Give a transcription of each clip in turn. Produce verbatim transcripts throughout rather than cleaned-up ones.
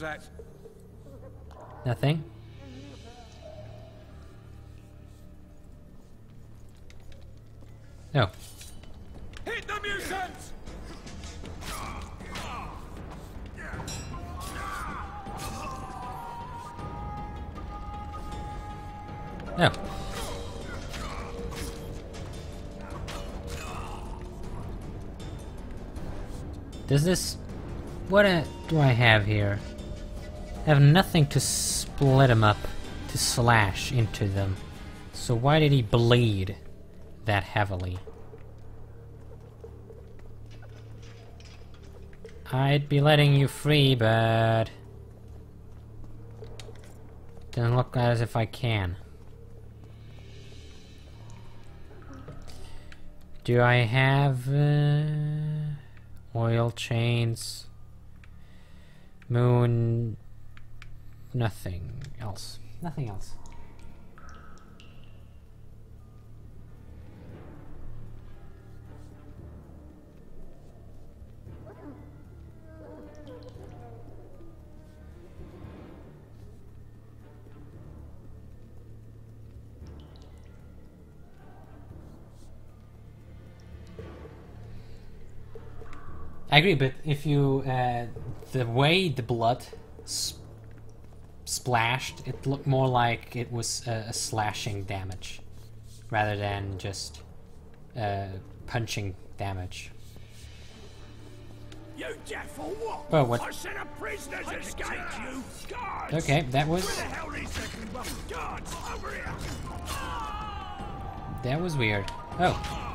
was that? Nothing. No. Hit the mutants! No. Does this... What a, do I have here? I have nothing to split him up, to slash into them. So why did he bleed that heavily? I'd be letting you free, but... doesn't look as if I can. Do I have... Uh, oil, chains... moon... nothing else. Nothing else. I agree, but if you, uh, the way the blood sp splashed, it looked more like it was a, a slashing damage, rather than just uh, punching damage. You deaf or what? Oh, what? I said a prisoner's escaped you. Guards. Okay, that was. Where the hell is that? Guards, over here. That was weird. Oh.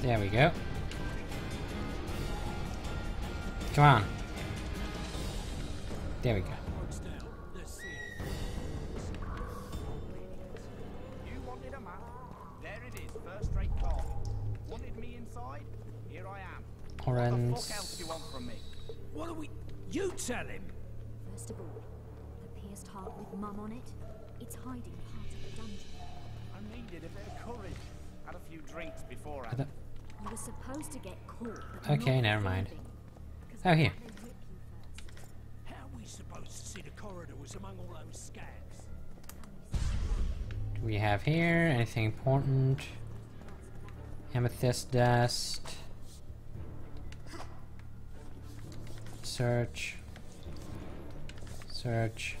There we go. Come on. There we go. You wanted a map. There it is, first rate car. Wanted me inside? Here I am. Orange. What the fuck else do you want from me? What are we? You tell him. First of all, the pierced heart with mum on it. It's hiding part of the dungeon. I needed a bit of courage. Had a few drinks before I. You were supposed to get caught. Okay, never mind. Oh, here. How are we supposed to see the corridor was among all those scabs? Do we have here anything important? Amethyst dust. Search. Search.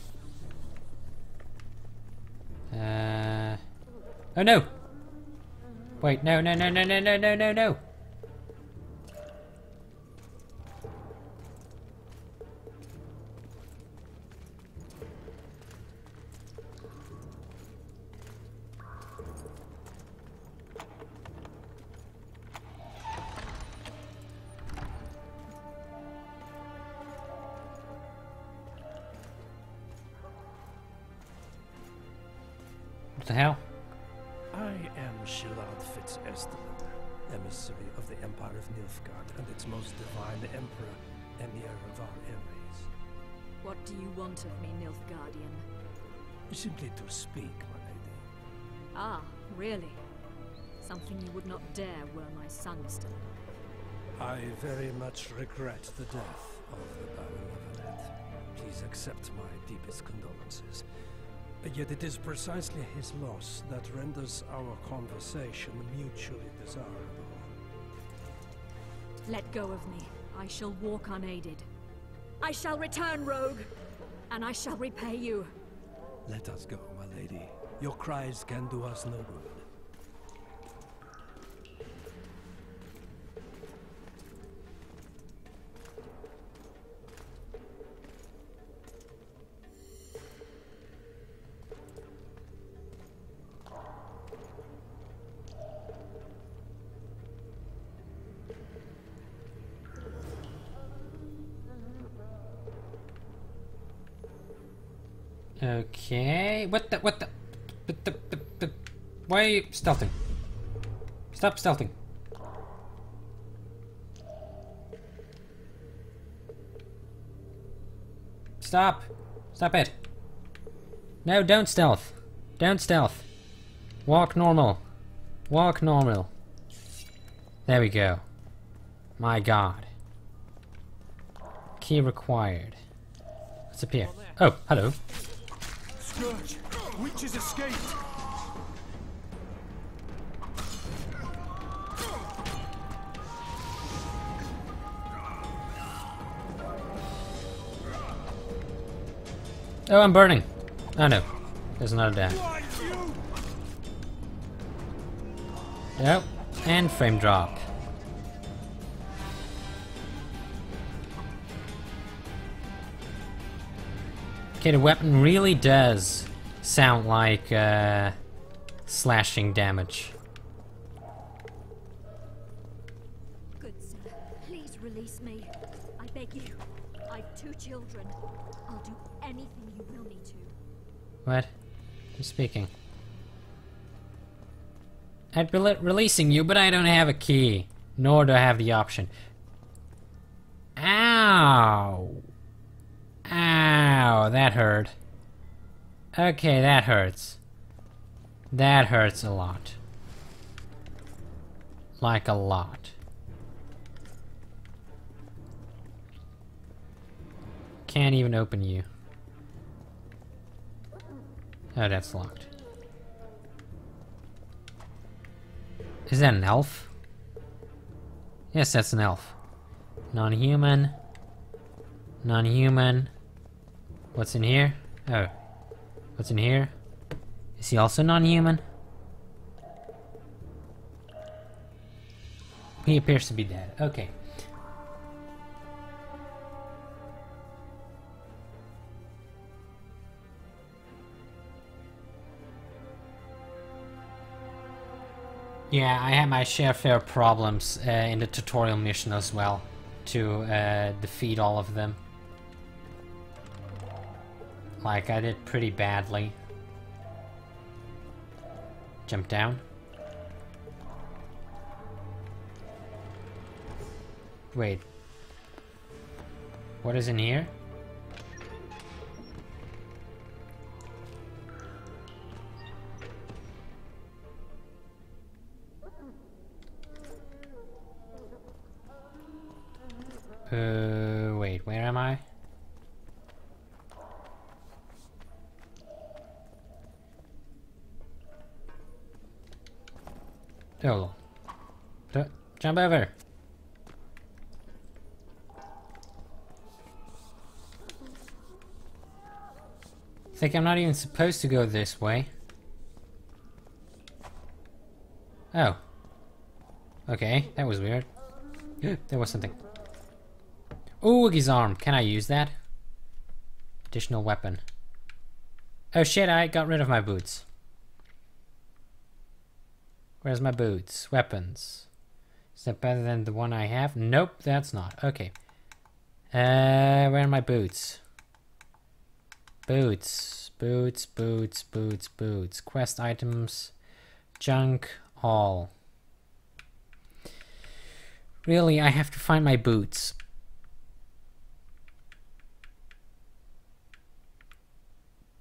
Uh. Oh no! Wait, no, no, no, no, no, no, no, no, no! What the hell? Shilard FitzEsther, emissary of the Empire of Nilfgaard and its most divine emperor, emir of our airways. What do you want of me, Nilfgaardian? Simply to speak, my lady. Ah, really? Something you would not dare were my son still alive. I very much regret the death of the Baron of Everland. Please accept my deepest condolences. Yet it is precisely his loss that renders our conversation mutually desirable. Let go of me. I shall walk unaided. I shall return, rogue, and I shall repay you. Let us go, my lady. Your cries can do us no good. Okay, what the, what the, the, the, the, the why are you stealthing? Stop stealthing. Stop! Stop it! No, don't stealth! Don't stealth! Walk normal! Walk normal! There we go. My god. Key required. Let's appear. Oh, hello. Scourge! Witches escaped! Oh, I'm burning. Oh no. There's another down. Yep. And frame drop. Okay, the weapon really does sound like uh, slashing damage. Good sir, please release me. I beg you. I've two children. I'll do anything you will me to. What? Who's speaking? I'd be releasing you, but I don't have a key. Nor do I have the option. Ow! Ow, that hurt. Okay, that hurts. That hurts a lot. Like a lot. Can't even open you. Oh, that's locked. Is that an elf? Yes, that's an elf. Non-human. Non-human. What's in here? Oh. What's in here? Is he also non-human? He appears to be dead. Okay. Yeah, I had my share fair problems uh, in the tutorial mission as well, to uh, defeat all of them. Like, I did pretty badly. Jump down. Wait. What is in here? Uh, wait, where am I? Oh, jump over. I think I'm not even supposed to go this way. Oh. Okay, that was weird. There was something. Ooh, his arm. Can I use that? Additional weapon. Oh shit, I got rid of my boots. Where's my boots? Weapons. Is that better than the one I have? Nope, that's not. Okay. Uh, where are my boots? Boots. Boots, boots, boots, boots. Quest items. Junk. All. Really, I have to find my boots.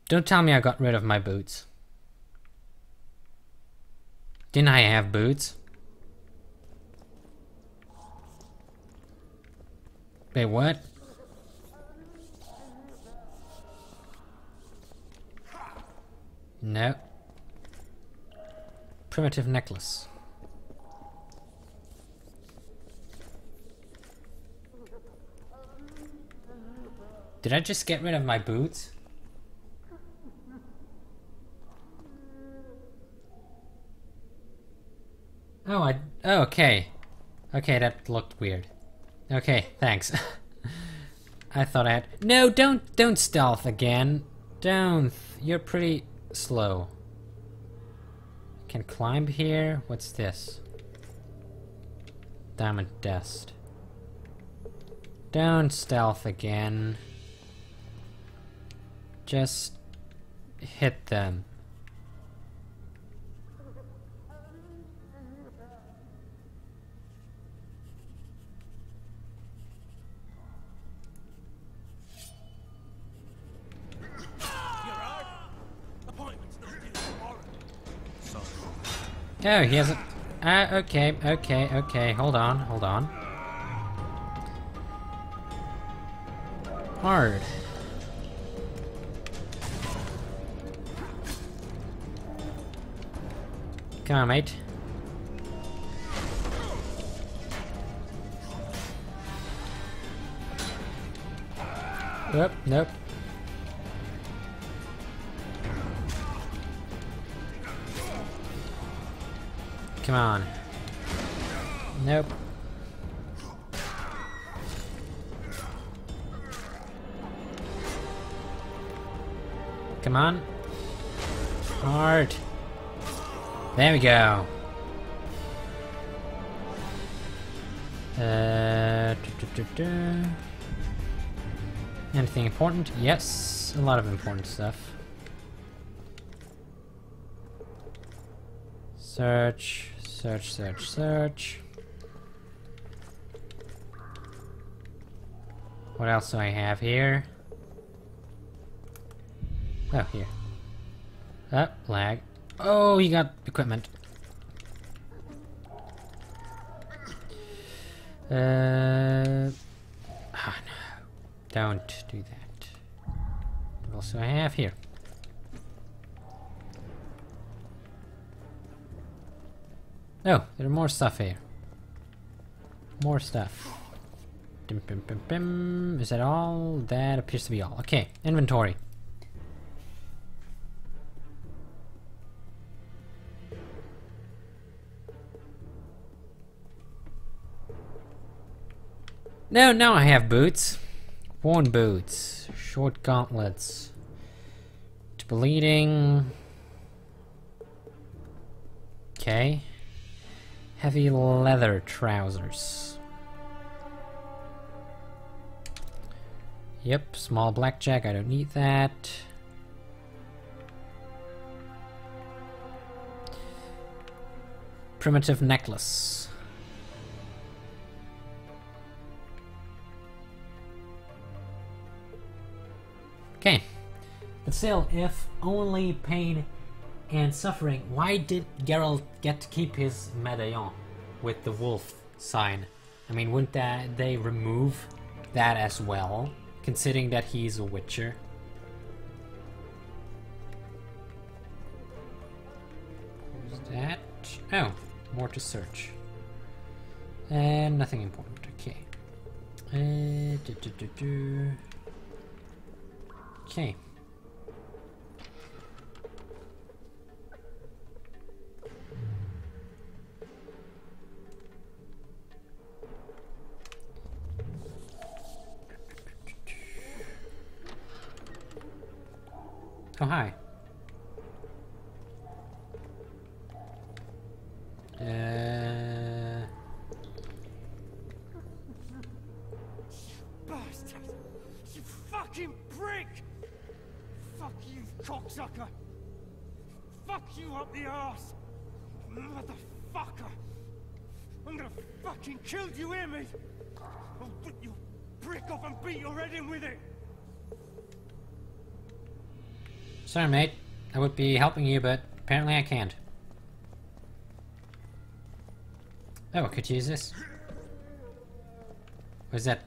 Don't tell me I got rid of my boots. Didn't I have boots? Wait, what? No. Primitive necklace. Did I just get rid of my boots? Oh, I... Oh, okay. Okay, that looked weird. Okay, thanks. I thought I had... No, don't... Don't stealth again. Don't... You're pretty slow. Can climb here. What's this? Diamond dust. Don't stealth again. Just... hit them. Oh, he has a... Ah, uh, okay, okay, okay. Hold on, hold on. Hard. Come on, mate. Nope, nope. Come on. Nope. Come on. Hard. There we go. Uh, da, da, da, da. Anything important? Yes, a lot of important stuff. Search, search, search, search. What else do I have here? Oh, here. Oh, lag. Oh, you got equipment. Uh. Ah, no. Don't do that. What else do I have here? Oh, there's more stuff here. More stuff. Dim, bim, bim, bim. Is that all? That appears to be all. Okay, inventory. No, now I have boots. Worn boots. Short gauntlets. Bleeding. Okay. Heavy leather trousers. Yep, small blackjack, I don't need that. Primitive necklace. Okay. But still, if only pain and suffering, why did Geralt get to keep his medallion with the wolf sign? I mean, wouldn't that they remove that as well, considering that he's a witcher? Where's that? Oh, more to search. And nothing important, okay. Uh, do, do, do, do. Okay. Oh, hi. Uh... Bastard! You fucking prick! Fuck you, cocksucker! Fuck you up the arse! Motherfucker! I'm gonna fucking kill you, hear me? I'll rip your prick off and beat your head in with it! Sorry, mate. I would be helping you, but apparently I can't. Oh, I could use this. What is that?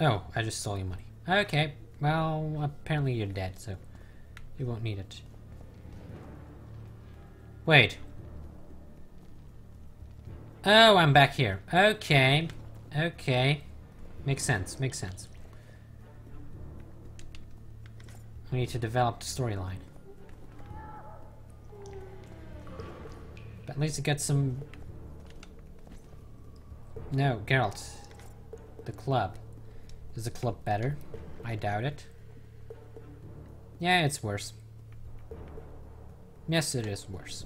Oh, I just stole your money. Okay, well, apparently you're dead, so you won't need it. Wait. Oh, I'm back here. Okay. Okay. Makes sense, makes sense. We need to develop the storyline. But at least it gets some... No, Geralt. The club. Is the club better? I doubt it. Yeah, it's worse. Yes, it is worse.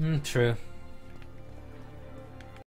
Mm, true.